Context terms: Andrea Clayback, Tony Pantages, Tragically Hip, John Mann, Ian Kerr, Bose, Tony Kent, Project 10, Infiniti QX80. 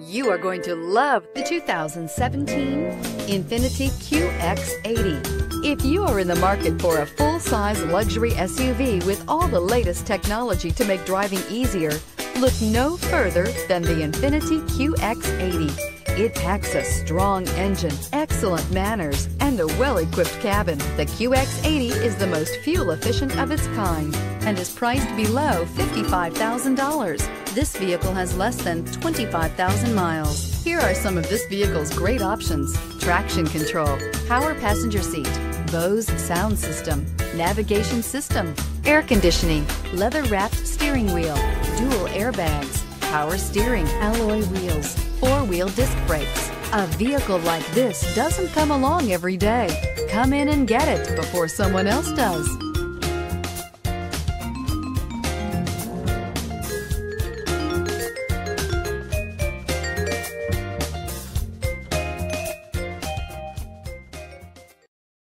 You are going to love the 2017 Infiniti QX80. If you are in the market for a full-size luxury SUV with all the latest technology to make driving easier, look no further than the Infiniti QX80. It packs a strong engine, excellent manners, and a well-equipped cabin. The QX80 is the most fuel-efficient of its kind and is priced below $55,000. This vehicle has less than 25,000 miles. Here are some of this vehicle's great options: traction control, power passenger seat, Bose sound system, navigation system, air conditioning, leather-wrapped steering wheel, dual airbags, power steering, alloy wheels, four-wheel disc brakes. A vehicle like this doesn't come along every day. Come in and get it before someone else does.